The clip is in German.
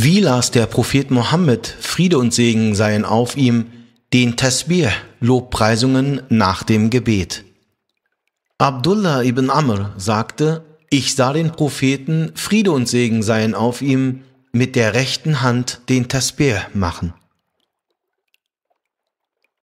Wie las der Prophet Mohammed, Friede und Segen seien auf ihm, den Tasbih, Lobpreisungen nach dem Gebet? Abdullah ibn Amr sagte, ich sah den Propheten, Friede und Segen seien auf ihm, mit der rechten Hand den Tasbih machen.